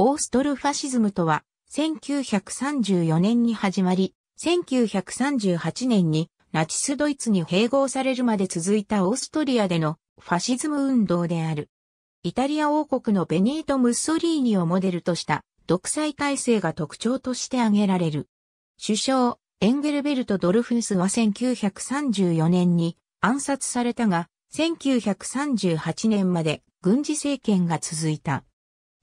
オーストルファシズムとは、1934年に始まり、1938年にナチスドイツに併合されるまで続いたオーストリアでのファシズム運動である。イタリア王国のベニート・ムッソリーニをモデルとした独裁体制が特徴として挙げられる。首相、エンゲルベルト・ドルフースは1934年に暗殺されたが、1938年まで軍事政権が続いた。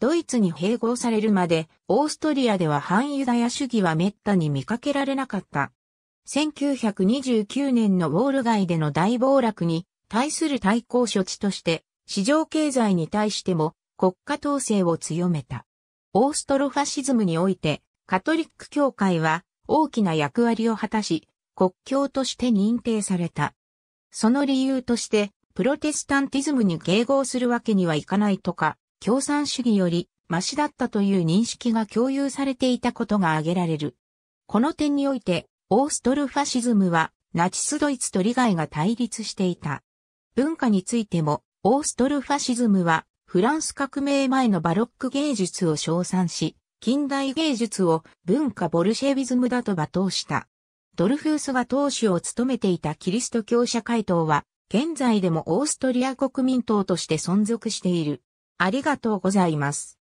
ドイツに併合されるまで、オーストリアでは反ユダヤ主義は滅多に見かけられなかった。1929年のウォール街での大暴落に対する対抗処置として、市場経済に対しても国家統制を強めた。オーストロファシズムにおいてカトリック教会は大きな役割を果たし国教として認定された。その理由としてプロテスタンティズムに迎合するわけにはいかないとか共産主義よりマシだったという認識が共有されていたことが挙げられる。この点においてオーストルファシズムはナチスドイツと利害が対立していた。文化についてもオーストルファシズムはフランス革命前のバロック芸術を称賛し、近代芸術を文化ボルシェビズムだと罵倒した。ドルフースが党首を務めていたキリスト教社会党は、現在でもオーストリア国民党として存続している。ありがとうございます。